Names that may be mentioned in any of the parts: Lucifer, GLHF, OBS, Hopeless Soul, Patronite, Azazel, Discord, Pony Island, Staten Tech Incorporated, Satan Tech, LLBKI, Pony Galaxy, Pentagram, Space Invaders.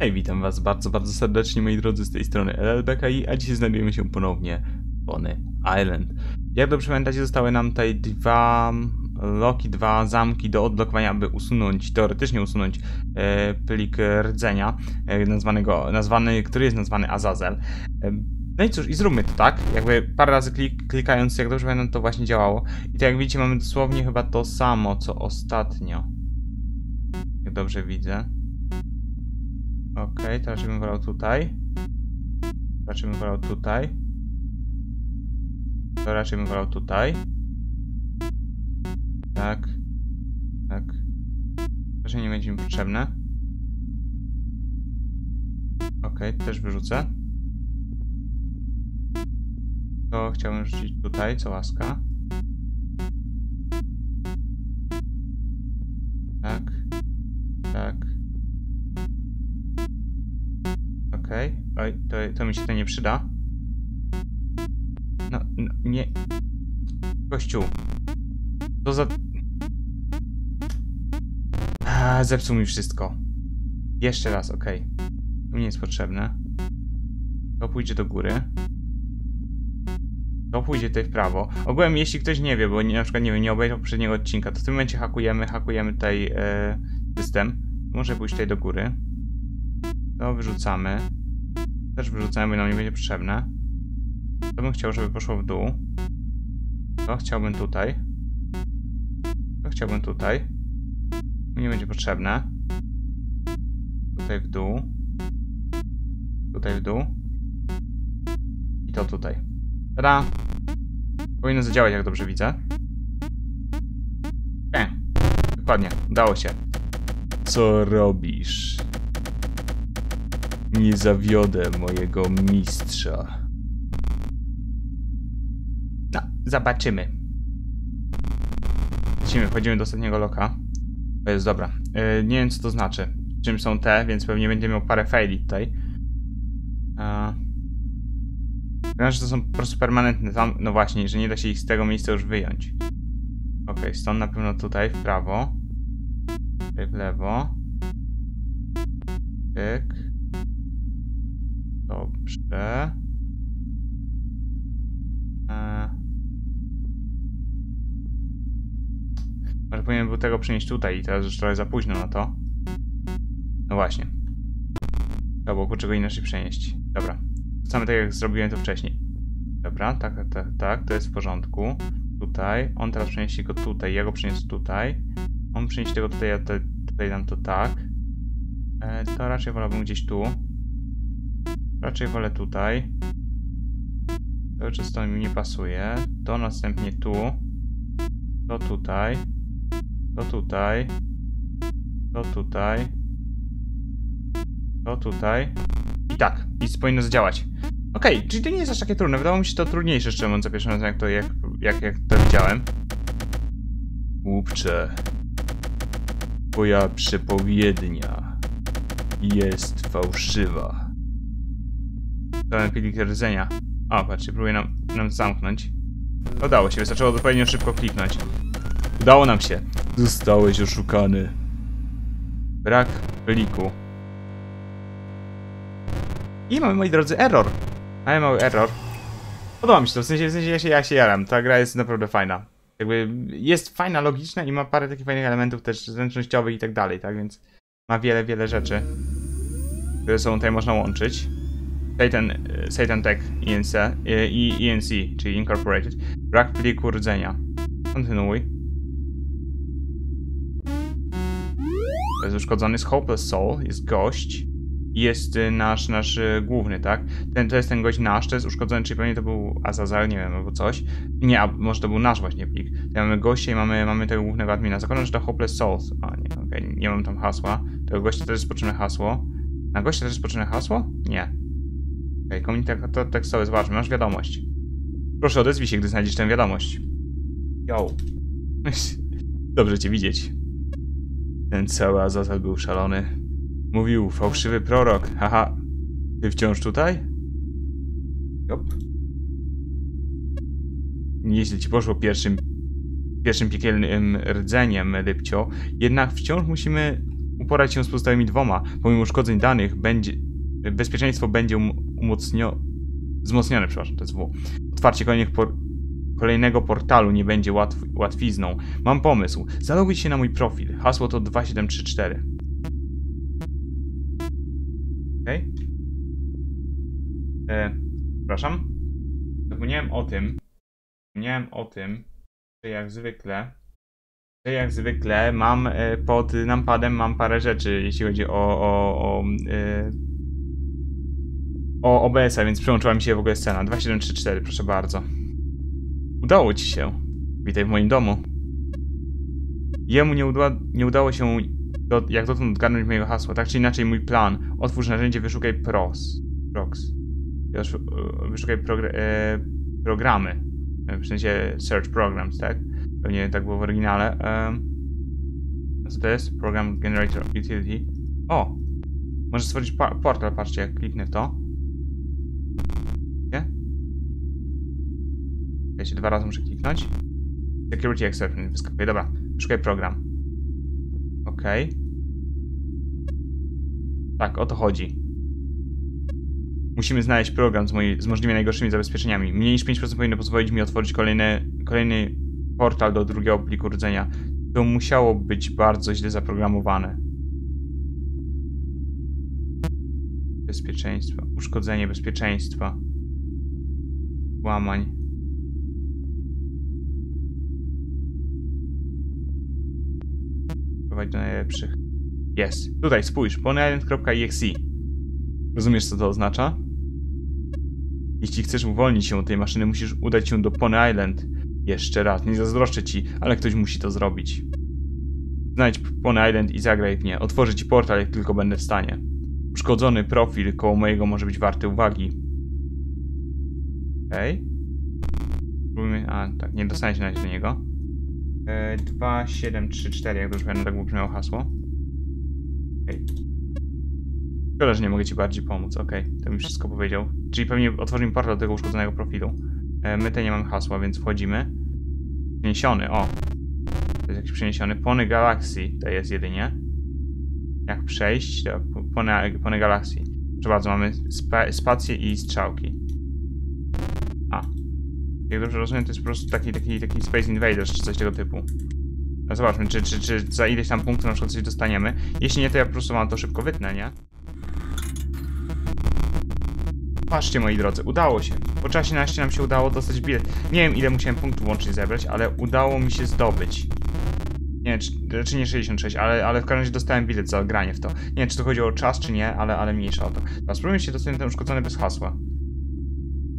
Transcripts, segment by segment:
Hej, witam was bardzo, bardzo serdecznie moi drodzy, z tej strony LLBKI, a dzisiaj znajdujemy się ponownie w Pony Island. Jak dobrze pamiętacie, zostały nam tutaj dwa zamki do odblokowania, aby usunąć, teoretycznie usunąć plik rdzenia, który jest nazwany Azazel. No i cóż, i zróbmy to, tak? Jakby parę razy klikając, jak dobrze pamiętam, to właśnie działało. I to jak widzicie, mamy dosłownie chyba to samo, co ostatnio. Jak dobrze widzę. Okej, to raczej bym wolał tutaj. Raczej bym wolał tutaj. To raczej bym wolał tutaj. Tak. Tak. Raczej nie będzie mi potrzebne. Okej, też wyrzucę. To chciałbym rzucić tutaj, co łaska. Tak. Tak. Okej. Oj, to mi się to nie przyda. No, nie. Kościół. To za... zepsuł mi wszystko. Jeszcze raz, okej. To mi jest potrzebne. To pójdzie do góry. To pójdzie tutaj w prawo. Ogółem, jeśli ktoś nie wie, bo na przykład nie wiem, nie obejrzał poprzedniego odcinka, to w tym momencie hakujemy tutaj system. Może pójść tutaj do góry. To wyrzucamy. Też wyrzucamy, bo nam nie będzie potrzebne. To bym chciał, żeby poszło w dół. To chciałbym tutaj. To chciałbym tutaj. Nie będzie potrzebne. Tutaj w dół. Tutaj w dół. I to tutaj. Tada! Powinno zadziałać, jak dobrze widzę. Dokładnie, udało się. Co robisz? Nie zawiodę mojego mistrza. No, zobaczymy. Wchodzimy do ostatniego loka. To jest dobra. Nie wiem, co to znaczy. Czym są te, więc pewnie będę miał parę faili tutaj. Znaczy, to są po prostu permanentne tam, no właśnie, że nie da się ich z tego miejsca już wyjąć. Okej, stąd na pewno tutaj w prawo. Tutaj w lewo. Tyk. Dobrze. Może powinienem był tego przynieść tutaj i teraz już trochę za późno na to. No właśnie. To było kurczę go inaczej przenieść. Dobra. Wracamy tak, jak zrobiłem to wcześniej. Dobra, tak, to jest w porządku. Tutaj, on teraz przeniesie go tutaj, ja go przeniosę tutaj. On przeniesie tego tutaj, ja tutaj dam to tak. To raczej wolałbym gdzieś tu. Raczej wolę tutaj. To już to mi nie pasuje. To następnie tu. To tutaj. To tutaj. To tutaj. To tutaj. I tak, nic powinno zadziałać. Okej, czyli to nie jest aż takie trudne. Wydawało mi się to trudniejsze, szczerze mówiąc, za pierwszym razem, jak to widziałem. Głupcze. Twoja przepowiednia jest fałszywa. Dałem plik rdzenia. O, patrzcie, próbuję nam zamknąć. Udało się, wystarczyło odpowiednio szybko kliknąć. Udało nam się. Zostałeś oszukany. Brak pliku. I mamy, moi drodzy, error. Mamy mały error. Podoba mi się to, w sensie ja się jaram. Ta gra jest naprawdę fajna. Jakby jest fajna, logiczna i ma parę takich fajnych elementów też zręcznościowych i tak dalej, tak? Więc ma wiele, wiele rzeczy, które są tutaj można łączyć. Satan Tech INC, czyli Incorporated. Brak pliku rdzenia. Kontynuuj. To jest uszkodzony, jest Hopeless Soul, jest gość. Jest nasz główny, tak? To jest ten gość nasz, to jest uszkodzony, czyli pewnie to był Azazel, nie wiem, albo coś. Nie, a może to był nasz właśnie plik. Tutaj mamy gościa i mamy tego głównego admina. Zakładam, że to Hopeless Souls. A nie, okej, nie mam tam hasła. Tego gościa też jest potrzebne hasło. Na gościa też jest potrzebne hasło? Nie. Okej, komunikat tekstowy, zobaczmy, masz wiadomość. Proszę odezwij się, gdy znajdziesz tę wiadomość. Yo. Dobrze cię widzieć. Ten cały Azazel był szalony. Mówił fałszywy prorok, haha. Ty wciąż tutaj? Jop. Nieźle ci poszło pierwszym piekielnym rdzeniem, Lipcio. Jednak wciąż musimy uporać się z pozostałymi dwoma. Pomimo uszkodzeń danych, bezpieczeństwo będzie wzmocnione, przepraszam, to jest W. Otwarcie kolejnego portalu nie będzie łatwizną. Mam pomysł. Zalogujcie się na mój profil. Hasło to 2734. Okej. Przepraszam. Zapomniałem o tym, że jak zwykle mam pod numpadem parę rzeczy, jeśli chodzi o OBS-a, więc przyłączyła mi się w ogóle scena. 2734, proszę bardzo. Udało ci się. Witaj w moim domu. Jemu nie udało się jak dotąd odgarnąć mojego hasła. Tak czy inaczej mój plan. Otwórz narzędzie, wyszukaj programy. W sensie search programs, tak? Pewnie tak było w oryginale. Co to jest? Program Generator Utility. O! Możesz stworzyć portal, patrzcie, jak kliknę w to. Wiecie, dwa razy muszę kliknąć. Security Exception wyskakuje. Dobra, szukaj program. Okej. Tak, o to chodzi. Musimy znaleźć program z możliwie najgorszymi zabezpieczeniami. Mniej niż 5% powinno pozwolić mi otworzyć kolejny portal do drugiego pliku rdzenia. To musiało być bardzo źle zaprogramowane. Bezpieczeństwo. Uszkodzenie bezpieczeństwa. Łamań. Do najlepszych. Jest. Tutaj spójrz. Pony Island.exe. Rozumiesz, co to oznacza? Jeśli chcesz uwolnić się od tej maszyny, musisz udać się do Pony Island. Jeszcze raz. Nie zazdroszczę ci, ale ktoś musi to zrobić. Znajdź Pony Island i zagraj w nie. Otworzę ci portal, jak tylko będę w stanie. Uszkodzony profil koło mojego może być warty uwagi. Okej. Spróbujmy. A, tak. Nie dostanę się do niego. 2734, jak dobrze pamiętam, tak brzmiało hasło. Okej. Szkoda, że nie mogę ci bardziej pomóc. Okej, to mi wszystko powiedział. Czyli pewnie otworzymy portal do tego uszkodzonego profilu. My tutaj nie mamy hasła, więc wchodzimy. Przeniesiony, o. To jest jakiś przeniesiony. Pony Galaxy to jest jedynie. Jak przejść? To Pony Galaxy. Proszę bardzo, mamy spację i strzałki. Jak dobrze rozumiem, to jest po prostu taki Space Invaders, czy coś tego typu. No zobaczmy, czy za ileś tam punktów na przykład coś dostaniemy. Jeśli nie, to ja po prostu mam to szybko wytnę, nie? Patrzcie, moi drodzy, udało się. Po czasie naście nam się udało dostać bilet. Nie wiem, ile musiałem punktów łącznie zebrać, ale udało mi się zdobyć. Nie wiem, czy nie 66, ale w każdym razie dostałem bilet za granie w to. Nie wiem, czy to chodziło o czas, czy nie, ale mniejsza o to. Teraz spróbujmy się dostać ten uszkodzony bez hasła.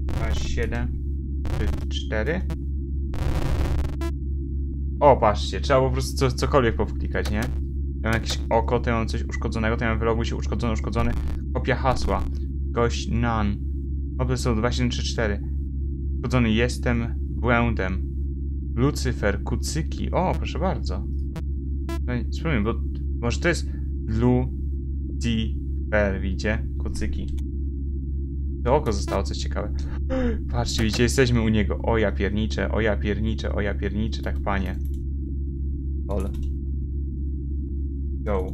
2734. O, patrzcie, trzeba po prostu cokolwiek powklikać, nie? Ja mam jakieś oko, to ja mam coś uszkodzonego, to ja mam wyloguj się uszkodzony. Kopia hasła. Gość none. Hopeless Soul 2734. Uszkodzony jestem błędem. Lucyfer, kucyki. O, proszę bardzo. Spróbujmy, bo może to jest Lucifer, widzicie? Kucyki. To oko zostało coś ciekawe. Patrzcie, widzicie, jesteśmy u niego. O ja piernicze, o ja piernicze, o ja piernicze, tak panie. Ol. Go.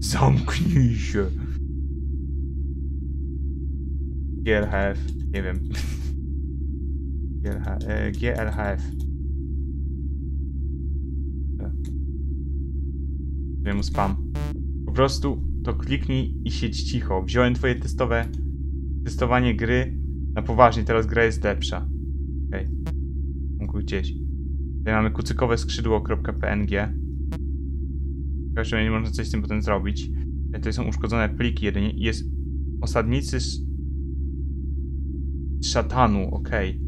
Zamknij się. GLHF, nie wiem. GLHF. Wiem, spam. Po prostu... to kliknij i siedź cicho. Wziąłem twoje testowanie gry na poważnie, teraz gra jest lepsza. Okej. Mógł gdzieś. Tutaj mamy kucykowe skrzydło.png. Chyba, nie można coś z tym potem zrobić. Tutaj są uszkodzone pliki jedynie. Jest osadnicy z szatanu, okej.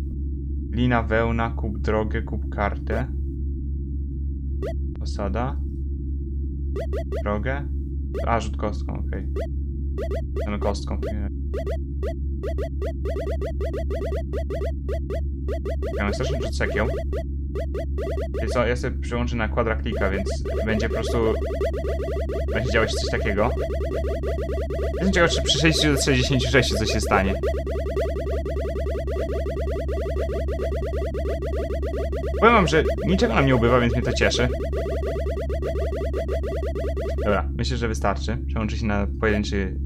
Lina, wełna, kup drogę, kup kartę. Osada. Drogę. A, rzut kostką, okej. Mamy kostką. Ja mam straszny rzut sekieł. Wiesz co, ja sobie przyłączę na kwadraklika, więc będzie po prostu... będzie działo się coś takiego. Jestem ciekaw, czy przy 60 do 66 coś się stanie. Powiem wam, że niczego nam nie ubywa, więc mnie to cieszy. Dobra, myślę, że wystarczy. Przełączy się na pojedynczy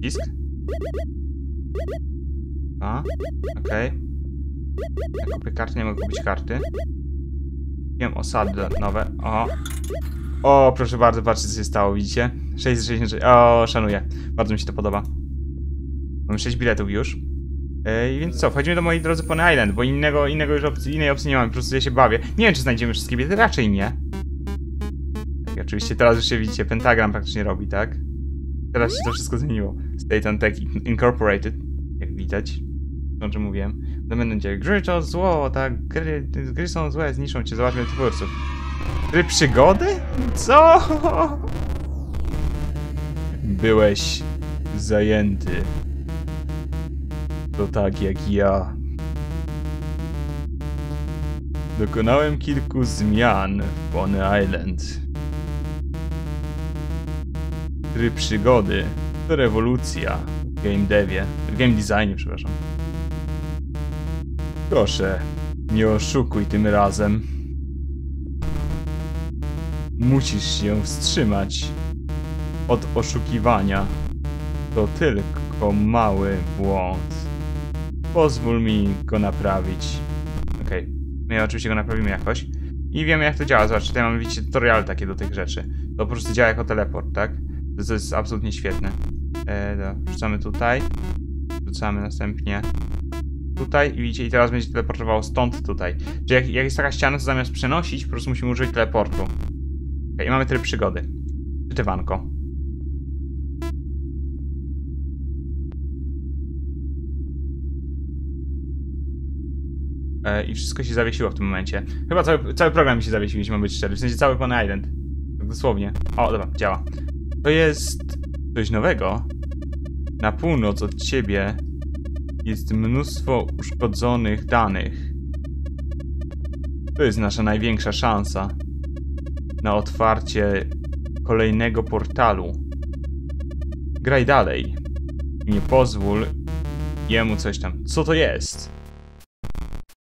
disk. A, okej. Ja kupię karty, nie mogę kupić karty. Kupiłem osady nowe. O, o, proszę bardzo, patrzcie, co się stało, widzicie? 666. O, szanuję. Bardzo mi się to podoba. Mam 6 biletów już. Więc co, wchodzimy do mojej drodzy Pony Island, bo innego już innej opcji nie mamy, po prostu ja się bawię. Nie wiem, czy znajdziemy wszystkie bilety, raczej nie. Tak, oczywiście teraz już się widzicie, Pentagram praktycznie robi, tak? Teraz się to wszystko zmieniło. Staten Tech Incorporated, jak widać. O czym mówiłem. To będzie gry to zło, tak? Gry są złe, zniszczą cię, zobaczmy twórców. Gry przygody? Co? Byłeś zajęty. To tak jak ja. Dokonałem kilku zmian w Pony Island. Tryb przygody to rewolucja w game designie, przepraszam. Proszę, nie oszukuj tym razem. Musisz się wstrzymać od oszukiwania. To tylko mały błąd. Pozwól mi go naprawić. Okej. My oczywiście go naprawimy jakoś. I wiemy, jak to działa. Zobaczcie, tutaj mamy, widzicie, tutorial takie do tych rzeczy. To po prostu działa jako teleport, tak? To jest absolutnie świetne. Wrzucamy tutaj. Wrzucamy następnie tutaj. I widzicie, i teraz będzie teleportowało stąd tutaj. Czyli jak jest taka ściana, to zamiast przenosić, po prostu musimy użyć teleportu. Okej, i mamy tryb przygody. Czytywanko. I wszystko się zawiesiło w tym momencie. Chyba cały program mi się zawiesił, jeśli mam być szczery. W sensie cały Pony Island. Tak dosłownie. O, dobra, działa. To jest coś nowego. Na północ od ciebie jest mnóstwo uszkodzonych danych. To jest nasza największa szansa na otwarcie kolejnego portalu. Graj dalej. Nie pozwól jemu coś tam. Co to jest?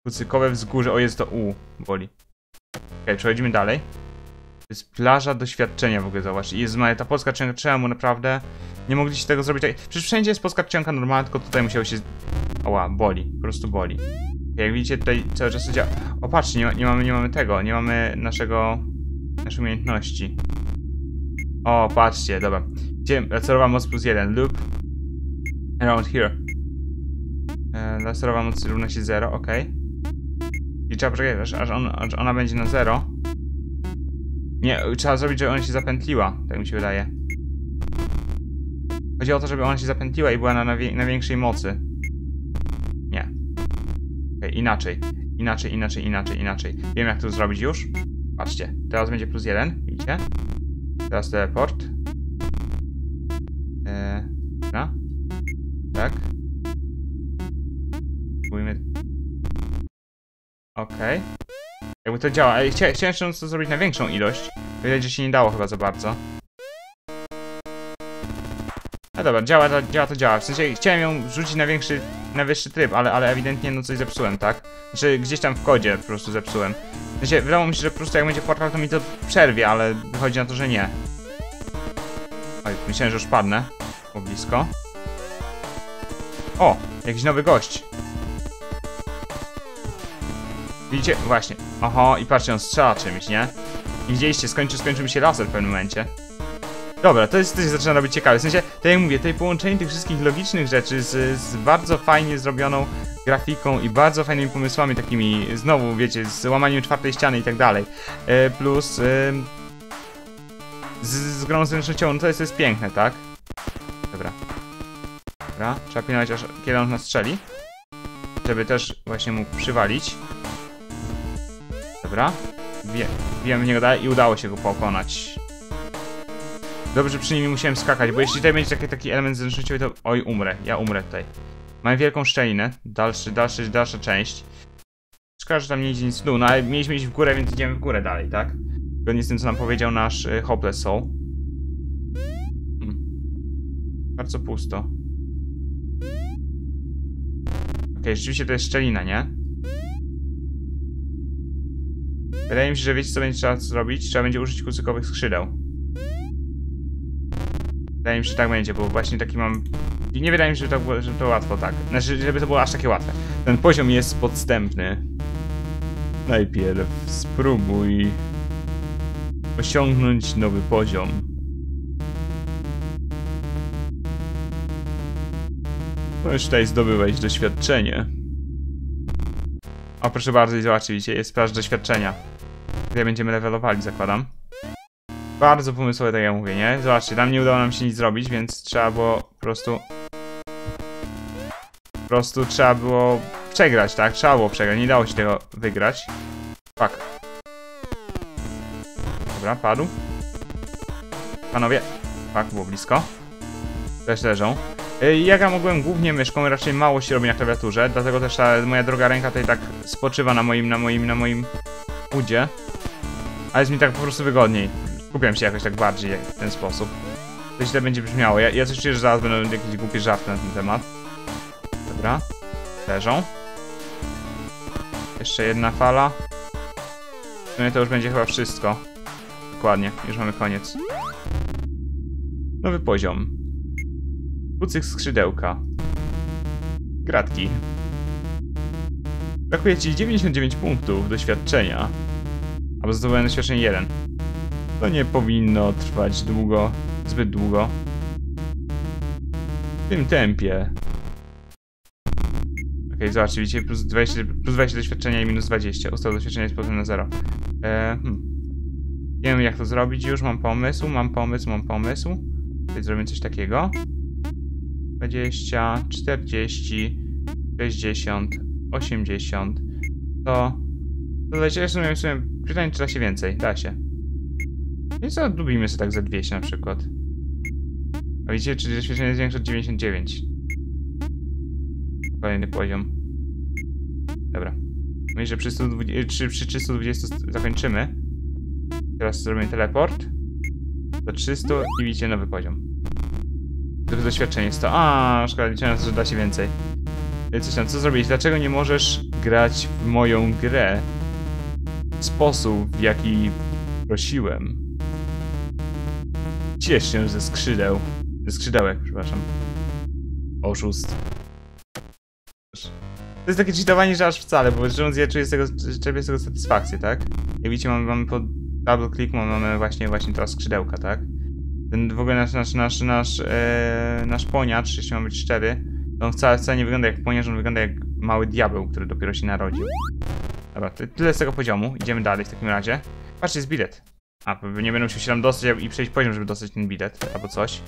Kucykowe wzgórze, o jest to U, boli. Okej, przechodzimy dalej. To jest plaża doświadczenia w ogóle, zobacz. I jest ta polska czcionka, czemu naprawdę nie mogliście tego zrobić? Przecież wszędzie jest polska czcionka normalna, tylko tutaj musiało się... Oła, boli, po prostu boli. Jak widzicie, tutaj cały czas to działa. O, patrzcie, nie mamy tego, nie mamy naszej umiejętności. O, patrzcie, dobra. Laserowa moc plus 1 lub... Around here. Laserowa moc równa się 0, okej. I trzeba poczekać, aż ona będzie na 0. Nie, trzeba zrobić, żeby ona się zapętliła, tak mi się wydaje. Chodzi o to, żeby ona się zapętliła i była na większej mocy. Nie. Okej, inaczej. Inaczej. Wiem, jak to zrobić już. Patrzcie, teraz będzie plus 1, widzicie? Teraz teleport. No. Tak. Spróbujmy. Okej. Jakby to działa. Chciałem jeszcze to zrobić na większą ilość. Widać, że się nie dało chyba za bardzo. No dobra, działa. W sensie chciałem ją rzucić na wyższy tryb, ale ewidentnie no coś zepsułem, tak? Znaczy gdzieś tam w kodzie po prostu zepsułem. W sensie wydawało mi się, że po prostu jak będzie portal, to mi to przerwie, ale wychodzi na to, że nie. Oj, myślałem, że już padnę. Było blisko. O! Jakiś nowy gość. Widzicie? Właśnie. Oho, i patrzcie, on strzela czymś, nie? I widzieliście, skończył mi się laser w pewnym momencie. Dobra, to się zaczyna robić ciekawe. W sensie, tak jak mówię, tutaj połączenie tych wszystkich logicznych rzeczy z bardzo fajnie zrobioną grafiką i bardzo fajnymi pomysłami takimi, znowu, wiecie, z łamaniem czwartej ściany i tak dalej. Plus... z grą zręcznością, no to jest piękne, tak? Dobra. Dobra, trzeba pilnować, aż kiedy on nas strzeli. Żeby też właśnie mógł przywalić. Dobra, wbijamy w niego dalej i udało się go pokonać. Dobrze, że przy nim nie musiałem skakać, bo jeśli tutaj będzie taki element zręcznościowy, to... Oj, umrę, ja umrę tutaj. Mamy wielką szczelinę, dalsza część. Szkoda, że tam nie idzie nic w dół, no ale mieliśmy iść w górę, więc idziemy w górę dalej, tak? Zgodnie z tym, co nam powiedział nasz Hopeless Soul. Bardzo pusto. Okej, rzeczywiście to jest szczelina, nie? Wydaje mi się, że wiecie, co będzie trzeba zrobić. Trzeba będzie użyć kucykowych skrzydeł. Wydaje mi się, że tak będzie, bo właśnie taki mam... I nie wydaje mi się, że to łatwo tak. Znaczy, żeby to było aż takie łatwe. Ten poziom jest podstępny. Najpierw spróbuj osiągnąć nowy poziom. No już tutaj zdobyłeś doświadczenie. O, proszę bardzo, i zobaczycie, jest plaż doświadczenia. Tutaj będziemy levelowali, zakładam. Bardzo pomysłowe, tak jak mówię, nie? Zobaczcie, tam nie udało nam się nic zrobić, więc trzeba było po prostu trzeba było przegrać, tak? Trzeba było przegrać, nie dało się tego wygrać. Fuck. Dobra, padł. Panowie. Fuck, było blisko. Też leżą. Jak ja mogłem głównie myszką, raczej mało się robi na klawiaturze, dlatego też ta moja droga ręka tutaj tak spoczywa na moim udzie. Ale jest mi tak po prostu wygodniej. Kupiłem się jakoś tak bardziej w ten sposób. To źle będzie brzmiało. Ja coś czuję, że zaraz będą jakieś głupie żarty na ten temat. Dobra. Leżą. Jeszcze jedna fala. W sumie to już będzie chyba wszystko. Dokładnie. Już mamy koniec. Nowy poziom. Kucyk skrzydełka. Gratki. Brakuje ci 99 punktów doświadczenia. Albo zdobyłem doświadczenie 1. To nie powinno trwać długo, zbyt długo. W tym tempie. Okej, zobaczcie, widzicie, plus 20 doświadczenia i minus 20. Ustało doświadczenie jest potem na 0. Nie wiem, jak to zrobić już, mam pomysł. Tutaj zrobimy coś takiego. 20, 40, 60, 80, 100. To w sumie pytanie, czy da się więcej. Da się. I co, lubimy sobie tak za 200 na przykład. A widzicie, czyli doświadczenie jest większe od 99. Kolejny poziom. Dobra. Myślę, że przy 320 zakończymy. Teraz zrobimy teleport. Do 300 i widzicie nowy poziom. To doświadczenie jest to. A, szkoda, liczyłem, że da się więcej. Coś tam, co zrobić? Dlaczego nie możesz grać w moją grę w sposób, w jaki prosiłem? Ciesz się ze skrzydeł. Ze skrzydełek, przepraszam. Oszust. To jest takie cheatowanie, że aż wcale, bo ja czuję z tego satysfakcję, tak? Jak widzicie, mamy po double click, mamy właśnie teraz skrzydełka, tak? Ten w ogóle nasz poniacz, jeśli mam być szczery, to on wcale nie wygląda jak poniacz, on wygląda jak mały diabeł, który dopiero się narodził. Dobra, tyle z tego poziomu, idziemy dalej w takim razie. Patrzcie, jest bilet. A, nie będę musiał się tam dostać i przejść poziom, żeby dostać ten bilet, albo coś.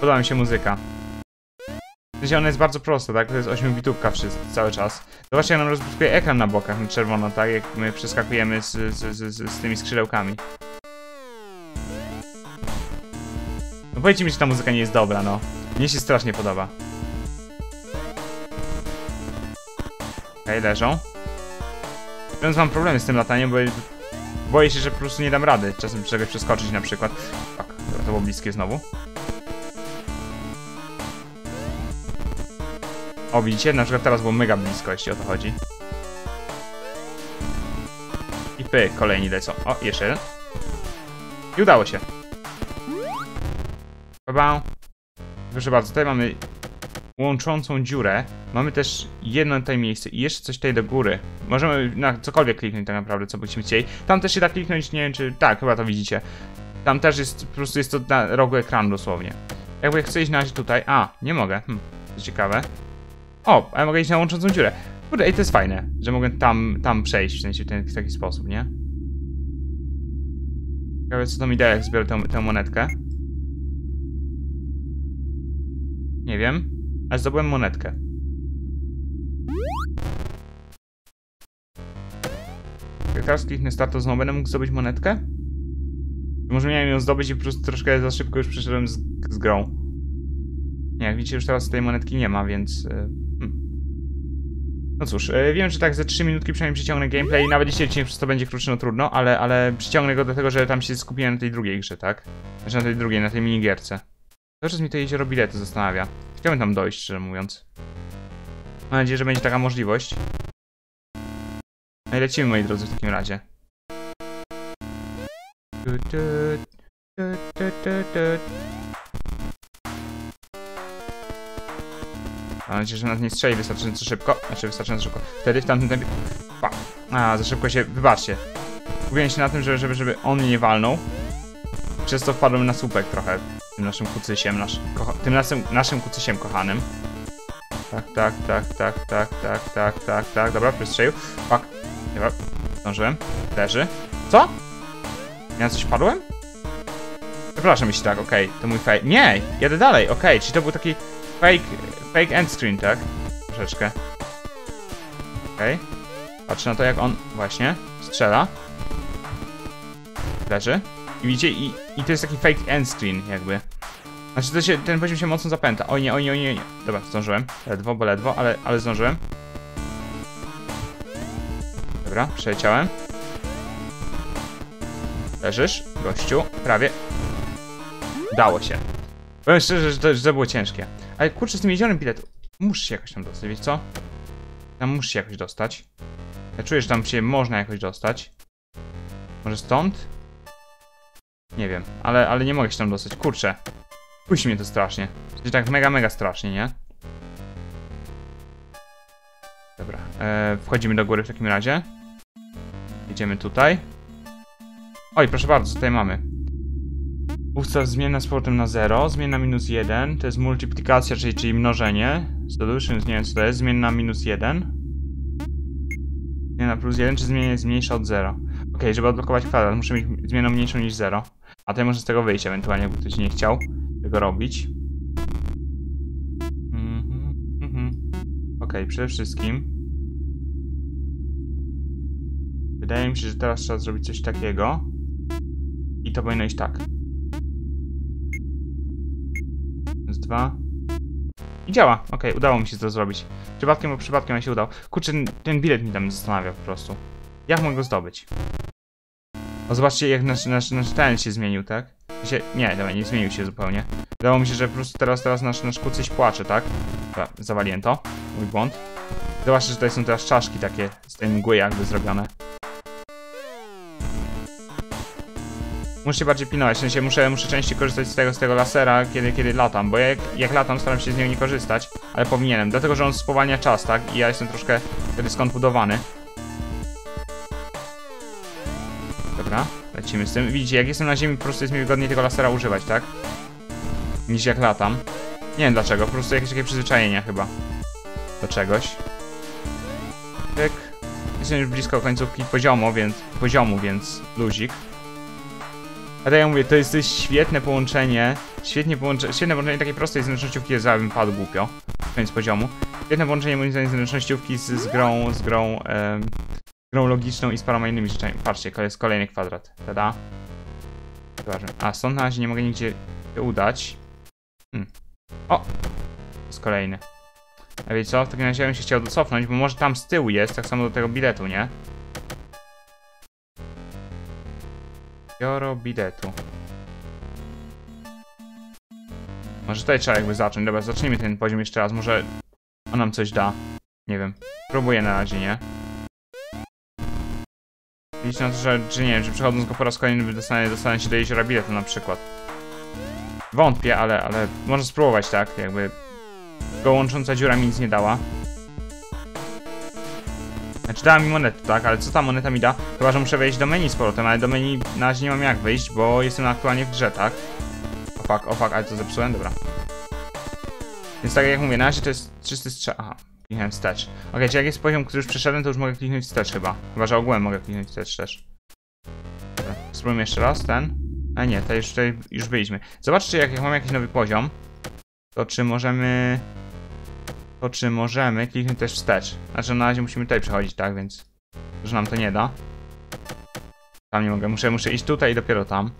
Podoba mi się muzyka. W sensie ona jest bardzo prosta, tak? To jest 8-bitówka cały czas. Zobaczcie, jak nam rozbudkuje ekran na bokach, na czerwono, tak? Jak my przeskakujemy z tymi skrzydełkami. No powiedzcie mi, że ta muzyka nie jest dobra, no. Mnie się strasznie podoba. Okej, leżą. Więc mam problemy z tym lataniem, bo boję się, że po prostu nie dam rady czasem czegoś przeskoczyć na przykład. Tak, to było bliskie znowu. O, widzicie? Na przykład teraz było mega blisko, jeśli o to chodzi. I pyk, kolejni lecą. O, jeszcze jeden. I udało się. Ba-ba. Proszę bardzo, tutaj mamy łączącą dziurę. Mamy też jedno tutaj miejsce i jeszcze coś tutaj do góry. Możemy na cokolwiek kliknąć tak naprawdę, co byśmy chcieli. Tam też się da kliknąć, nie wiem czy... Tak, chyba to widzicie. Tam też jest, po prostu jest to na rogu ekranu dosłownie. Jakby chcę iść na razie tutaj... A, nie mogę. To ciekawe. O, a ja mogę iść na łączącą dziurę. Kurde, i to jest fajne, że mogę tam przejść, w sensie w taki sposób, nie? Ciekawe, co to mi da, jak zbiorę tę monetkę. Nie wiem. Aż zdobyłem monetkę. Jak teraz kliknę start, to znowu będę mógł zdobyć monetkę? Może miałem ją zdobyć i po prostu troszkę za szybko już przeszedłem z grą. Nie, jak widzicie, już teraz tej monetki nie ma, więc... No cóż, wiem, że tak ze 3 minutki przynajmniej przyciągnę gameplay. Nawet jeśli odcinek przez to będzie krótszy, no trudno, ale przyciągnę go dlatego, że tam się skupiłem na tej drugiej grze, tak? Znaczy na tej minigierce. Cały czas mi to jezioro bilety zastanawia. Chciałbym tam dojść, szczerze mówiąc. Mam nadzieję, że będzie taka możliwość. No i lecimy, moi drodzy, w takim razie. Mam nadzieję, że nas nie strzeli wystarczająco szybko. Znaczy wystarczająco szybko. Wtedy w tamtym tempie... Pa. A, za szybko się... Wybaczcie. Skupiłem się na tym, żeby on mnie nie walnął. Przez to wpadłem na słupek trochę. Tym naszym kucysiem, naszym kucysiem kochanym. Tak. Dobra, przestrzelił. Fuck. Dobra, zdążyłem. Leży. Co? Ja na coś padłem? Przepraszam, jeśli tak, okej. To mój fake. Nie! Jadę dalej, okej. Czyli to był taki fake end screen, tak? Troszeczkę. Okej. Patrzę na to, jak on właśnie strzela. Leży. I widzicie, i to jest taki fake end screen, jakby. Znaczy, to się, ten poziom się mocno zapęta. Oj nie, oj nie, oj nie. Dobra, zdążyłem. Ledwo, bo ledwo, ale zdążyłem. Dobra, przeleciałem. Leżysz, gościu. Prawie. Dało się. Powiem szczerze, że to było ciężkie. Ale kurczę, z tym jeziorem biletu. Muszę się jakoś tam dostać, wiecie co? Tam muszę się jakoś dostać. Ja czuję, że tam się można jakoś dostać. Może stąd? Nie wiem, ale nie mogę się tam dostać. Kurczę. Puści mnie to strasznie. Czyli tak mega strasznie, nie? Dobra. Wchodzimy do góry w takim razie. Idziemy tutaj. Oj, proszę bardzo, tutaj mamy. Ustaw zmienna z powrotem na 0. Zmienna minus 1. To jest multiplikacja, czyli mnożenie. Solution, nie wiem co to jest. Zmienna minus 1. Zmienna plus 1, czy zmienna jest mniejsza od 0. Okej, żeby odblokować kwadrat, muszę mieć zmienną mniejszą niż 0. A tutaj może z tego wyjść, ewentualnie, jakby ktoś nie chciał tego robić. Okej, przede wszystkim... Wydaje mi się, że teraz trzeba zrobić coś takiego. I to powinno iść tak. Minus 2. I działa. Okej, udało mi się to zrobić. Przypadkiem, bo przypadkiem mi się udało. Kurczę, ten bilet mi tam zastanawia po prostu. Jak mogę go zdobyć? O, zobaczcie, jak nasz talent się zmienił, tak? Nie, dobra, nie zmienił się zupełnie. Wydało mi się, że po prostu teraz nasz kucyś płacze, tak? Dobra, zawaliłem to. Mój błąd. Zobaczcie, że tutaj są teraz czaszki takie z tej mgły jakby zrobione. Muszę się bardziej pilnować, w sensie muszę częściej korzystać z tego lasera, kiedy latam, bo ja jak latam, staram się z niego nie korzystać, ale powinienem, dlatego że on spowalnia czas, tak? I ja jestem troszkę wtedy skonfudowany. Dobra, lecimy z tym. Widzicie, jak jestem na ziemi, po prostu jest mi wygodniej tego lasera używać, tak? Niż jak latam. Nie wiem dlaczego, po prostu jakieś takie przyzwyczajenia chyba. Do czegoś. Tyk. Jestem już blisko końcówki poziomu, więc luzik. Ale ja mówię, to jest świetne połączenie. Świetne połączenie takiej prostej zręcznościówki, jest żebym padł głupio. Koniec poziomu. Świetne połączenie moim zdaniem zręcznościówki z grą logiczną i z paroma innymi rzeczami. Patrzcie, to jest kolejny kwadrat. Tada. Zobaczmy. A stąd na razie nie mogę nigdzie udać. O! Jest kolejny. A wiecie co? W takim razie ja bym się chciał docofnąć, bo może tam z tyłu jest, tak samo do tego biletu, nie? Bioro biletu. Może tutaj trzeba jakby zacząć. Dobra, zacznijmy ten poziom jeszcze raz. Może on nam coś da. Nie wiem. Próbuję na razie, nie? Liczę na to, że nie wiem, że przechodząc go po raz kolejny dostanę się do jeziora biletu na przykład. Wątpię, ale można spróbować, tak? Jakby go łącząca dziura mi nic nie dała. Znaczy dała mi monetę, tak? Ale co ta moneta mi da? Chyba, że muszę wejść do menu z powrotem, ale do menu na razie nie mam jak wyjść, bo jestem aktualnie w grze, tak? O fuck, ale to zepsułem? Dobra. Więc tak jak mówię, na razie to jest czysty strzał. Aha. Kliknąłem wstecz. Okej, czyli jak jest poziom, który już przeszedłem, to już mogę kliknąć wstecz chyba. Chyba, że ogółem mogę kliknąć wstecz też. Dobra, spróbujmy jeszcze raz ten. A nie, tutaj już byliśmy. Zobaczcie, jak mam jakiś nowy poziom, to czy możemy... kliknąć też wstecz. Znaczy na razie musimy tutaj przechodzić, tak, więc... Że nam to nie da. Tam nie mogę, muszę iść tutaj i dopiero tam.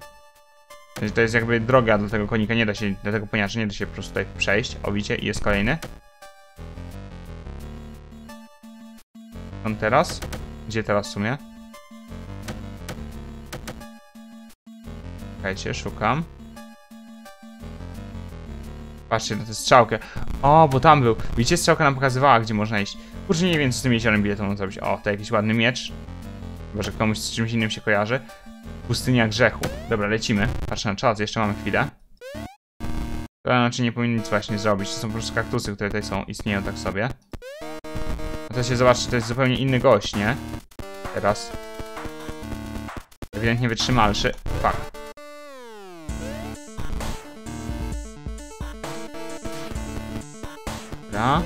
To jest jakby droga do tego konika, nie da się... Do tego poniacza nie da się po prostu tutaj przejść. O, widzicie, i jest kolejny. Teraz? Gdzie teraz w sumie? Czekajcie, szukam. Patrzcie na tę strzałkę. O, bo tam był. Widzicie, strzałka nam pokazywała, gdzie można iść. Kurczę, nie wiem, co z tym jeziorem biletem mam zrobić. O, to jakiś ładny miecz. Chyba, że komuś z czymś innym się kojarzy. Pustynia grzechu. Dobra, lecimy. Patrzę na czas, jeszcze mamy chwilę. To raczej nie powinien nic właśnie zrobić. To są po prostu kaktusy, które tutaj są, istnieją tak sobie. A to się zobaczy, to jest zupełnie inny gość, nie? Teraz. Ewidentnie wytrzymalszy. Fuck. Dobra.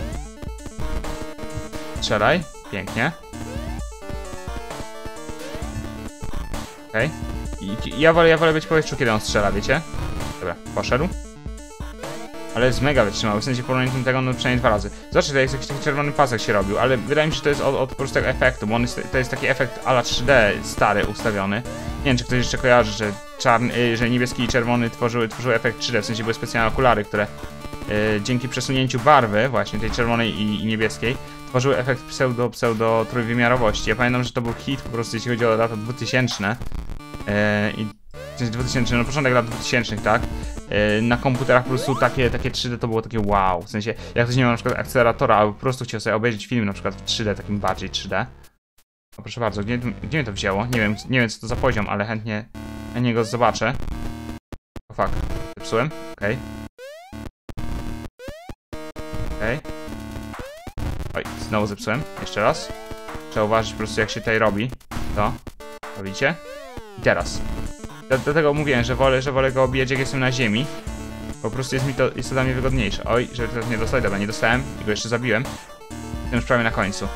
Strzelaj. Pięknie. Okej. Okay. Ja wolę być w powietrzu, kiedy on strzela, wiecie? Dobra, poszedł. Ale jest mega wytrzymały, w sensie porównaniu tego, no przynajmniej dwa razy. Zobaczcie, tutaj jest jakiś taki czerwony pasek się robił, ale wydaje mi się, że to jest od po prostu tego efektu, bo on jest, to jest taki efekt a la 3D stary ustawiony. Nie wiem, czy ktoś jeszcze kojarzy, że, że niebieski i czerwony tworzyły efekt 3D, w sensie były specjalne okulary, które dzięki przesunięciu barwy, właśnie tej czerwonej i niebieskiej, tworzyły efekt pseudo-trójwymiarowości. Ja pamiętam, że to był hit po prostu, jeśli chodzi o lata 2000. No początek lat 2000, tak? Na komputerach po prostu takie 3D to było takie wow. W sensie, jak ktoś nie miał na przykład akceleratora, albo po prostu chciał sobie obejrzeć film na przykład w 3D, takim bardziej 3D. O, proszę bardzo, gdzie mnie to wzięło? Nie wiem co to za poziom, ale chętnie go zobaczę. O fuck, zepsułem? Okej. Okej. Oj, znowu zepsułem. Jeszcze raz. Trzeba uważać po prostu, jak się tutaj robi. To. Robicie. I teraz. Dlatego mówiłem, że wolę go obijać, jak jestem na ziemi. Po prostu jest to dla mnie wygodniejsze. Oj, żeby teraz nie dostać. Dobra, nie dostałem i go jeszcze zabiłem. Jestem już prawie na końcu.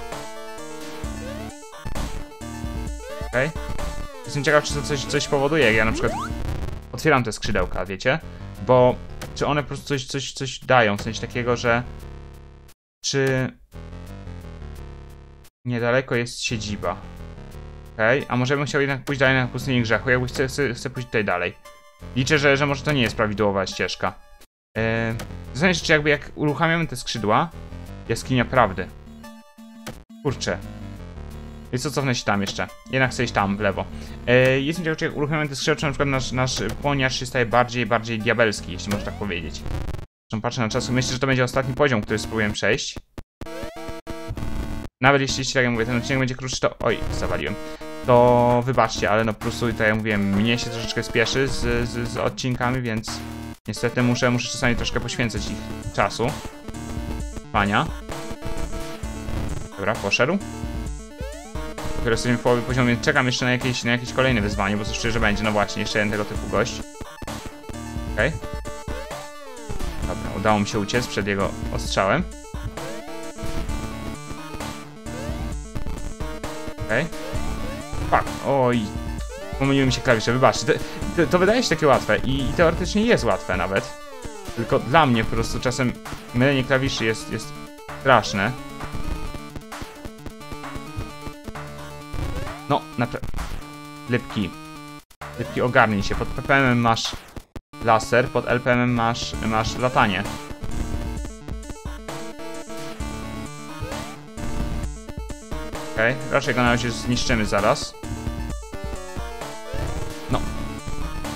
Okej. Jestem ciekaw, czy to coś powoduje, jak ja na przykład otwieram te skrzydełka, wiecie? Bo czy one po prostu coś dają, w sensie takiego, że... Czy... Niedaleko jest siedziba. Okej, a może bym chciał jednak pójść dalej na pustynię grzechu, jakby chcę pójść tutaj dalej. Liczę, że może to nie jest prawidłowa ścieżka. Zastanawiam się, czy jakby jak uruchamiamy te skrzydła, jaskinia prawdy. Kurczę. Jest co, cofnę się tam jeszcze. Jednak chcę iść tam, w lewo. Jestem ciekaw, czy jak uruchamiamy te skrzydła, czy na przykład nasz poniarz się staje bardziej diabelski, jeśli można tak powiedzieć. Zresztą patrzę na czas, myślę, że to będzie ostatni poziom, który spróbuję przejść. Nawet jeśli, tak jak mówię, ten odcinek będzie krótszy, to... Oj, zawaliłem. To wybaczcie, ale no po prostu, tak jak mówiłem, mnie się troszeczkę spieszy z odcinkami, więc... Niestety muszę czasami troszkę poświęcać ich czasu. Pania. Dobra, poszedł. Teraz jesteśmy w połowie poziomu, więc czekam jeszcze na jakieś kolejne wyzwanie, bo coś czuję, że będzie. No właśnie, jeszcze jeden tego typu gość. Okej. Dobra, udało mi się uciec przed jego ostrzałem. Okej. Fuck, oj. Pomyliły mi się klawisze, wybaczcie. To wydaje się takie łatwe i teoretycznie jest łatwe nawet. Tylko dla mnie po prostu czasem mylenie klawiszy jest straszne. No, naprawdę. Lipki, ogarnij się. Pod PPM masz laser, pod LPM masz latanie. Okej, raczej go na razie zniszczymy zaraz. No,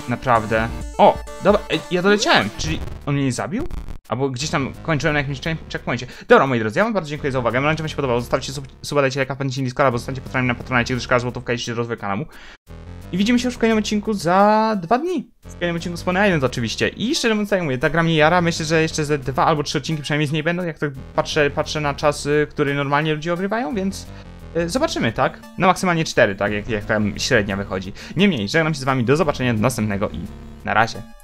naprawdę. O, dobra, ja doleciałem, czyli on mnie nie zabił? Albo gdzieś tam kończyłem na jakimś checkpoincie. Dobra, moi drodzy, ja wam bardzo dziękuję za uwagę. Mam nadzieję, że wam się podobało. Zostawcie suba, dajcie lajka, wpadnijcie do Discorda, bo zostańcie patronami na Patronite, gdyż każda złotówka idzie do rozwoju kanału. I widzimy się już w kolejnym odcinku za 2 dni. W kolejnym odcinku z Pony Island oczywiście. I szczerze mówiąc, tak mówię, ta gra mnie jara. Myślę, że jeszcze ze 2 albo 3 odcinki przynajmniej z niej będą. Jak tak patrzę na czas, który normalnie ludzie ogrywają, więc... Zobaczymy, tak? No maksymalnie 4, tak? Jak tam średnia wychodzi. Niemniej, żegnam się z wami, do zobaczenia, do następnego i na razie.